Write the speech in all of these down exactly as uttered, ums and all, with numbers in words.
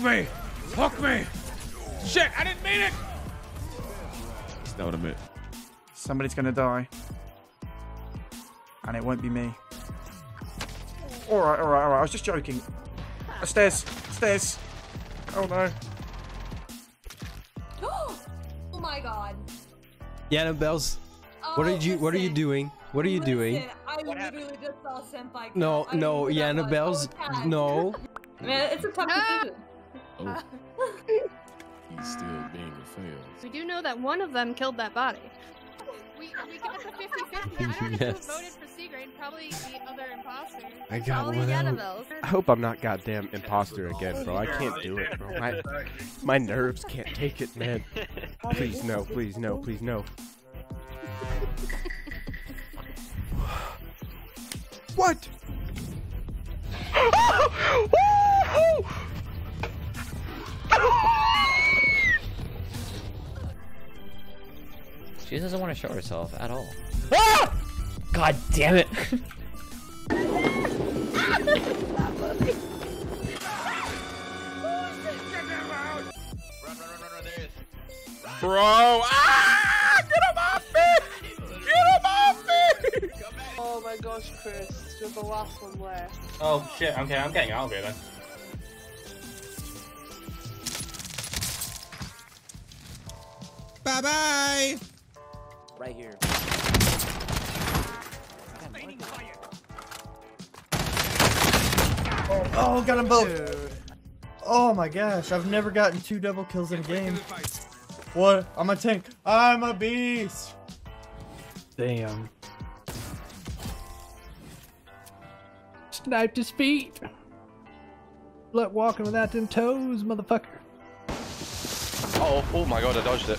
Hook me! Hook me! Shit, I didn't mean it! That would have been. Somebody's gonna die. And it won't be me. Alright, alright, alright. I was just joking. Stairs! Stairs! Oh no. Oh my god. Yanabells. Oh, what are you listen. what are you doing? What are you listen, doing? I literally just saw Senpai. No, I no, Yanabells. No. Man, it's a tough decision. Oh. He's still being a fail. We do know that one of them killed that body. We, we got the fifty fifty. I don't know yes. who voted for C grade, probably the other imposter. I got probably one. Yanabells. I hope I'm not goddamn imposter again, bro. I can't do it, bro. My, my nerves can't take it, man. Please no, please no, please no. What? She doesn't want to show herself at all. Ah! God damn it! Bro! Ah! Get him off me! Get him off me! Oh my gosh, Chris, you're the last one left. Oh shit! Okay, I'm getting out of here then. Bye bye. Right here. Oh, oh, got them both. Dude. Oh my gosh, I've never gotten two double kills in a game. What? I'm a tank. I'm a beast. Damn. Sniped his feet. Let walking without them toes, motherfucker. Oh, oh my god, I dodged it.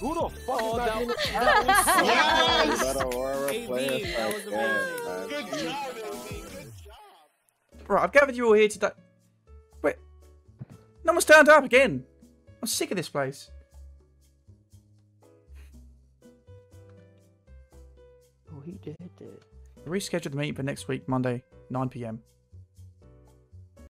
Who the fuck oh, is that? That was, that was so nice. That was amazing. Good job, A B. Good job. Right, I've gathered you all here today. Wait. No one's turned up again. I'm sick of this place. Oh, he did it. Rescheduled the meeting for next week, Monday, nine p m